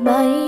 Bye.